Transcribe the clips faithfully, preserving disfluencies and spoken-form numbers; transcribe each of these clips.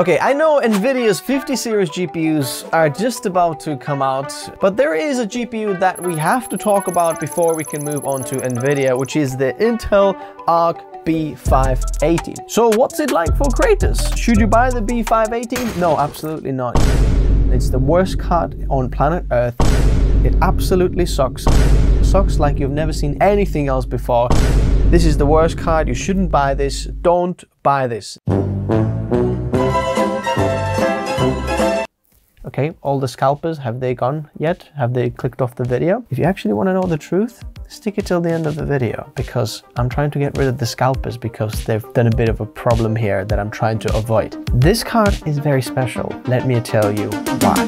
Okay, I know NVIDIA's fifty series G P Us are just about to come out, but there is a G P U that we have to talk about before we can move on to NVIDIA, which is the Intel Arc B five eighty. So what's it like for creators? Should you buy the B five eighty? No, absolutely not. It's the worst card on planet Earth. It absolutely sucks. It sucks like you've never seen anything else before. This is the worst card. You shouldn't buy this. Don't buy this. Okay, all the scalpers, have they gone yet? Have they clicked off the video? If you actually want to know the truth, stick it till the end of the video, because I'm trying to get rid of the scalpers because they've done a bit of a problem here that I'm trying to avoid. This card is very special. Let me tell you why.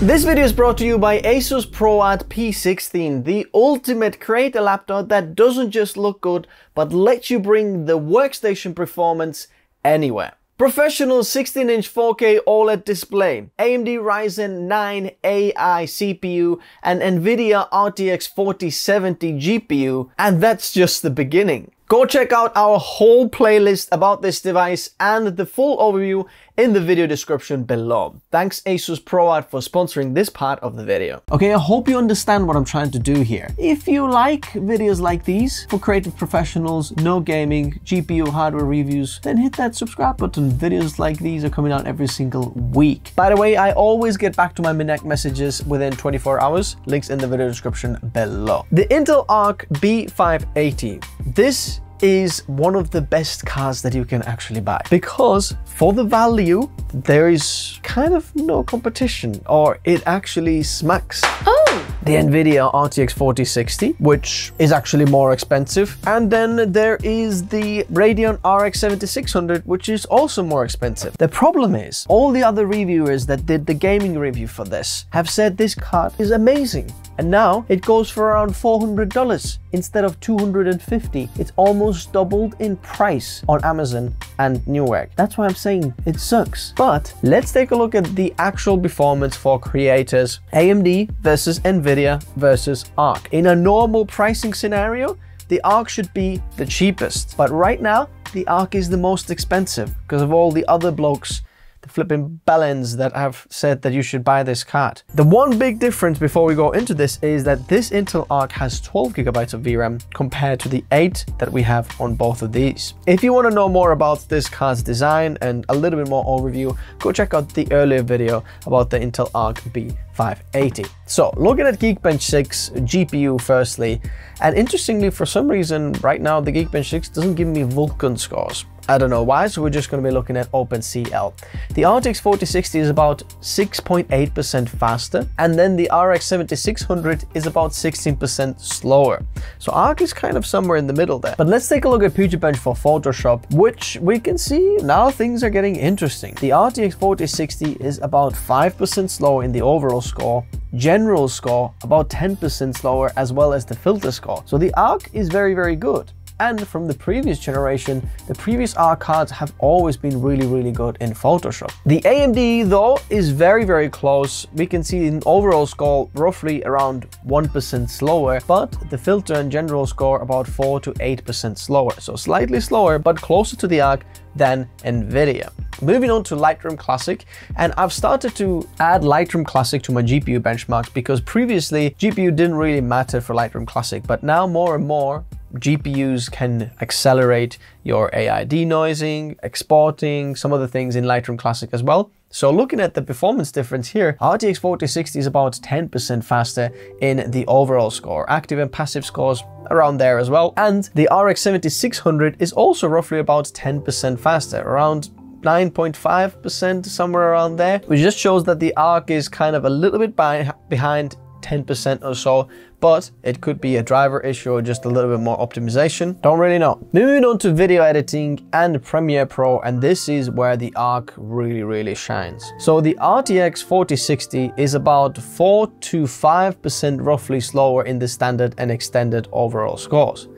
This video is brought to you by ASUS ProArt P sixteen, the ultimate creator laptop that doesn't just look good, but lets you bring the workstation performance anywhere. Professional sixteen inch four K OLED display, A M D Ryzen nine A I C P U, and NVIDIA R T X forty seventy G P U, and that's just the beginning. Go check out our whole playlist about this device and the full overview in the video description below. Thanks ASUS ProArt for sponsoring this part of the video. Okay, I hope you understand what I'm trying to do here. If you like videos like these for creative professionals, no gaming, G P U hardware reviews, then hit that subscribe button. Videos like these are coming out every single week. By the way, I always get back to my Minect messages within twenty-four hours. Links in the video description below. The Intel Arc B five eighty. This is one of the best cards that you can actually buy, because for the value, there is kind of no competition, or it actually smacks. Oh! The NVIDIA R T X forty sixty, which is actually more expensive. And then there is the Radeon R X seventy-six hundred, which is also more expensive. The problem is, all the other reviewers that did the gaming review for this have said this card is amazing. And now it goes for around four hundred dollars instead of two hundred fifty dollars. It's almost doubled in price on Amazon and Newegg. That's why I'm saying it sucks. But let's take a look at the actual performance for creators. A M D versus NVIDIA versus Arc. In a normal pricing scenario, the Arc should be the cheapest. But right now, the Arc is the most expensive because of all the other blokes, the flipping balance that have said that you should buy this card. The one big difference before we go into this is that this Intel Arc has twelve gigabytes of V RAM compared to the eight that we have on both of these. If you want to know more about this card's design and a little bit more overview, go check out the earlier video about the Intel Arc B five eighty. So looking at Geekbench six G P U firstly, and interestingly, for some reason right now, the Geekbench six doesn't give me Vulkan scores. I don't know why, so we're just going to be looking at OpenCL. The R T X forty sixty is about six point eight percent faster, and then the R X seventy-six hundred is about sixteen percent slower. So Arc is kind of somewhere in the middle there. But let's take a look at Puget Bench for Photoshop, which we can see now things are getting interesting. The R T X forty sixty is about five percent slower in the overall score, general score about ten percent slower, as well as the filter score. So the Arc is very, very good. And from the previous generation, the previous Arc cards have always been really, really good in Photoshop. The A M D, though, is very, very close. We can see an overall score roughly around one percent slower, but the filter and general score about four to eight percent slower. So slightly slower, but closer to the Arc than NVIDIA. Moving on to Lightroom Classic, and I've started to add Lightroom Classic to my G P U benchmarks because previously G P U didn't really matter for Lightroom Classic, but now more and more G P Us can accelerate your A I denoising, exporting, some other things in Lightroom Classic as well. So looking at the performance difference here, R T X forty sixty is about ten percent faster in the overall score, active and passive scores around there as well. And the R X seventy-six hundred is also roughly about ten percent faster, around nine point five percent, somewhere around there, which just shows that the Arc is kind of a little bit by, behind ten percent or so, but it could be a driver issue or just a little bit more optimization. Don't really know. Moving on to video editing and Premiere Pro, and this is where the Arc really, really shines. So the R T X forty sixty is about four to five percent roughly slower in the standard and extended overall scores.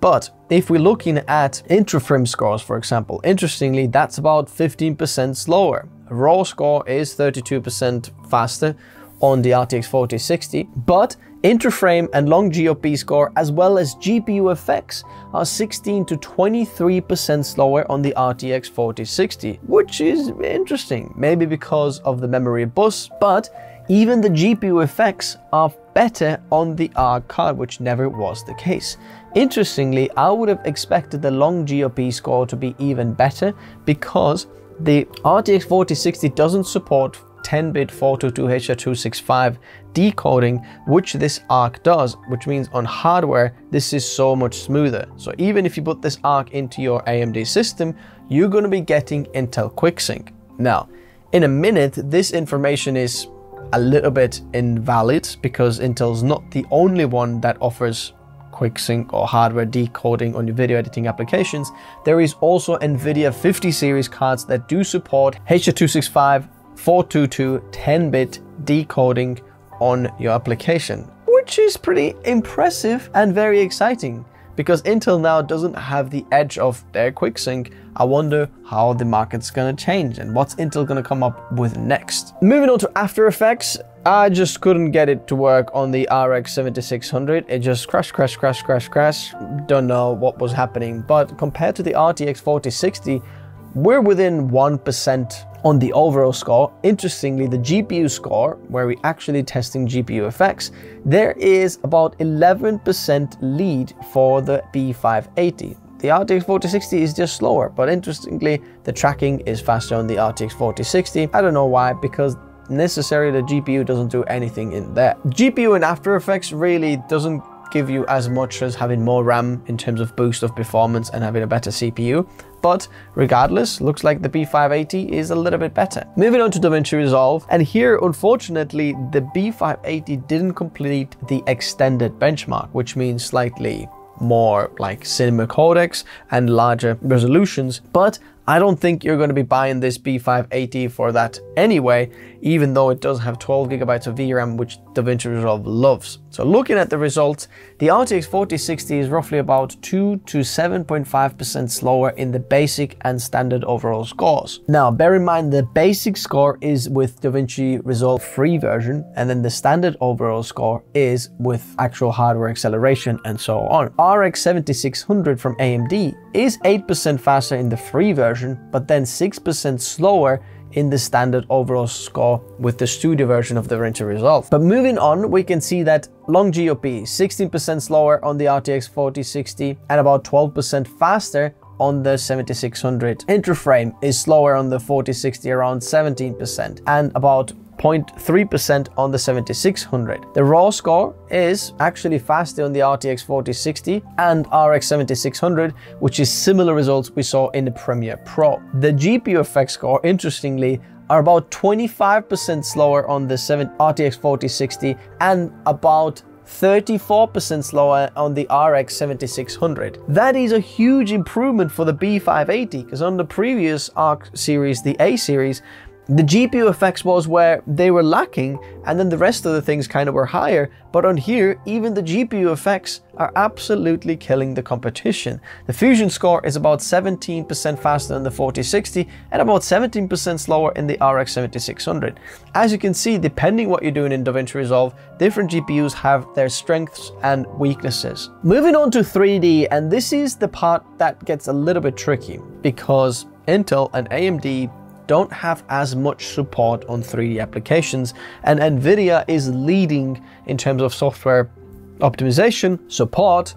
But if we're looking at intra-frame scores, for example, interestingly, that's about fifteen percent slower. Raw score is thirty-two percent faster on the R T X forty sixty, but Interframe and long G O P score as well as G P U effects are sixteen to twenty-three percent slower on the R T X forty sixty, which is interesting, maybe because of the memory bus, but even the G P U effects are better on the Arc card, which never was the case. Interestingly, I would have expected the long G O P score to be even better because the R T X forty sixty doesn't support ten bit four twenty-two H R two sixty-five decoding, which this Arc does, which means on hardware, this is so much smoother. So even if you put this Arc into your A M D system, you're going to be getting Intel QuickSync. Now, in a minute, this information is a little bit invalid because Intel's not the only one that offers QuickSync or hardware decoding on your video editing applications. There is also NVIDIA fifty series cards that do support H R two sixty-five four twenty-two ten bit decoding on your application, which is pretty impressive and very exciting because Intel now doesn't have the edge of their QuickSync. I wonder how the market's gonna change and what's Intel gonna come up with next. Moving on to After Effects, I just couldn't get it to work on the R X seventy-six hundred. It just crashed, crashed, crashed, crashed, crashed. Don't know what was happening, but compared to the R T X forty sixty, we're within one percent on the overall score. Interestingly, the G P U score, where we're actually testing G P U effects, there is about eleven percent lead for the B five eighty. The R T X forty sixty is just slower, but interestingly, the tracking is faster on the R T X forty sixty. I don't know why, because necessarily the G P U doesn't do anything in there. G P U in After Effects really doesn't give you as much as having more RAM in terms of boost of performance and having a better C P U. But regardless, looks like the B five eighty is a little bit better. Moving on to DaVinci Resolve, and here unfortunately the B five eighty didn't complete the extended benchmark, which means slightly more like cinema codecs and larger resolutions, but I don't think you're going to be buying this B five eighty for that anyway, even though it does have twelve gigabytes of V RAM, which DaVinci Resolve loves. So looking at the results, the R T X forty sixty is roughly about two to seven point five percent slower in the basic and standard overall scores. Now, bear in mind the basic score is with DaVinci Resolve free version, and then the standard overall score is with actual hardware acceleration and so on. R X seventy-six hundred from A M D is eight percent faster in the free version, but then six percent slower in the standard overall score with the studio version of the DaVinci Resolve. But moving on, we can see that long G O P, sixteen percent slower on the R T X forty sixty and about twelve percent faster on the seventy-six hundred. Interframe is slower on the forty sixty, around seventeen percent, and about zero point three percent on the seventy-six hundred. The raw score is actually faster on the R T X forty sixty and R X seventy-six hundred, which is similar results we saw in the Premiere Pro. The G P U effect score, interestingly, are about twenty-five percent slower on the R T X forty sixty and about thirty-four percent slower on the R X seventy-six hundred. That is a huge improvement for the B five eighty, because on the previous Arc series, the A series, the G P U effects was where they were lacking, and then the rest of the things kind of were higher, but on here, even the G P U effects are absolutely killing the competition. The Fusion score is about seventeen percent faster than the forty sixty and about seventeen percent slower in the R X seventy-six hundred. As you can see, depending what you're doing in DaVinci Resolve, different G P Us have their strengths and weaknesses. Moving on to three D, and this is the part that gets a little bit tricky because Intel and A M D don't have as much support on three D applications, and NVIDIA is leading in terms of software optimization, support,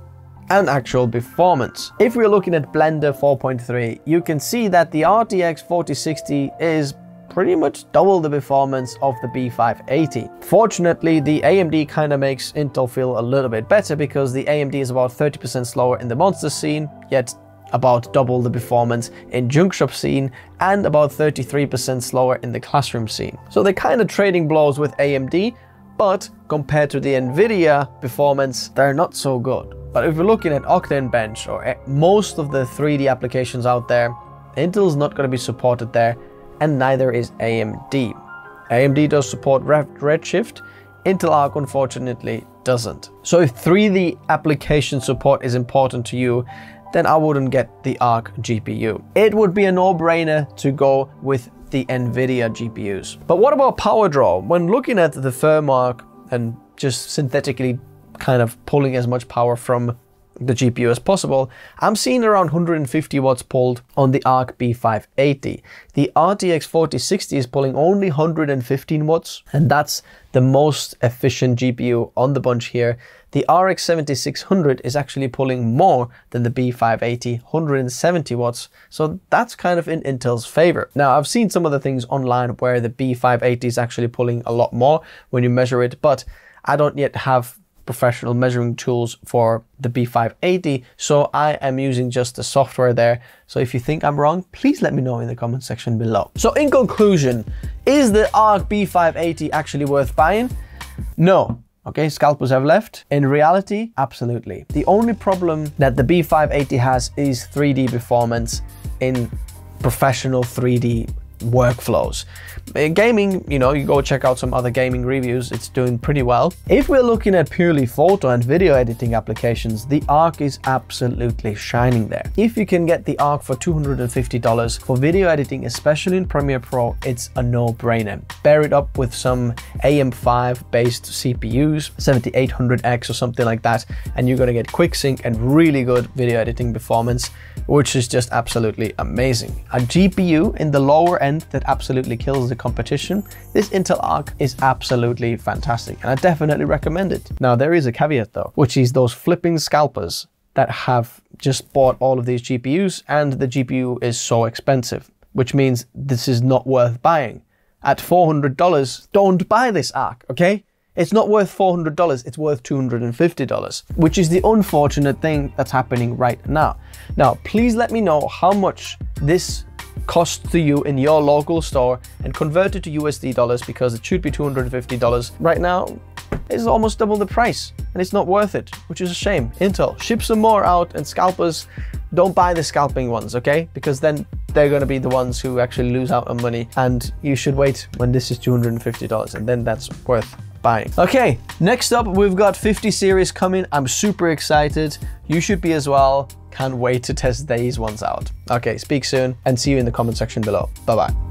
and actual performance. If we're looking at Blender four point three, you can see that the R T X forty sixty is pretty much double the performance of the B five eighty. Fortunately, the A M D kind of makes Intel feel a little bit better because the A M D is about thirty percent slower in the monster scene, yet about double the performance in junk shop scene and about thirty-three percent slower in the classroom scene. So they're kind of trading blows with A M D, but compared to the NVIDIA performance, they're not so good. But if we're looking at Octane Bench or most of the three D applications out there, Intel's not going to be supported there, and neither is A M D. A M D does support Redshift, Intel Arc unfortunately doesn't. So if three D application support is important to you, then I wouldn't get the Arc G P U. It would be a no-brainer to go with the NVIDIA G P Us. But what about power draw? When looking at the FurMark and just synthetically kind of pulling as much power from the G P U as possible, I'm seeing around one hundred fifty watts pulled on the Arc B five eighty. The R T X forty sixty is pulling only one hundred fifteen watts, and that's the most efficient G P U on the bunch here. The R X seventy-six hundred is actually pulling more than the B five eighty, one hundred seventy watts, so that's kind of in Intel's favor. Now, I've seen some of the things online where the B five eighty is actually pulling a lot more when you measure it, but I don't yet have professional measuring tools for the B five eighty, so I am using just the software there. So if you think I'm wrong, please let me know in the comment section below. So in conclusion, is the Arc B five eighty actually worth buying? No. Okay, scalpers have left. In reality, absolutely. The only problem that the B five eighty has is three D performance in professional three D workflows. In gaming, you know, you go check out some other gaming reviews, it's doing pretty well. If we're looking at purely photo and video editing applications, the Arc is absolutely shining there. If you can get the Arc for two hundred fifty dollars for video editing, especially in Premiere Pro, it's a no-brainer. Pair it up with some A M five based C P Us, seventy-eight hundred X or something like that, and you're gonna get quick sync and really good video editing performance, which is just absolutely amazing. A G P U in the lower end that absolutely kills the competition, this Intel Arc is absolutely fantastic, and I definitely recommend it. Now, there is a caveat though, which is those flipping scalpers that have just bought all of these G P Us, and the G P U is so expensive, which means this is not worth buying. At four hundred dollars, don't buy this Arc, okay? It's not worth four hundred dollars, it's worth two hundred fifty dollars, which is the unfortunate thing that's happening right now. Now, please let me know how much this cost to you in your local store and convert it to U S D dollars, because it should be two hundred fifty dollars. Right now, it's almost double the price and it's not worth it, which is a shame. Intel, ship some more out, and scalpers, don't buy the scalping ones, okay? Because then they're gonna be the ones who actually lose out on money, and you should wait when this is two hundred fifty dollars, and then that's worth buying. Okay, next up, we've got fifty series coming. I'm super excited. You should be as well. Can't wait to test these ones out. Okay, speak soon and see you in the comment section below. Bye-bye.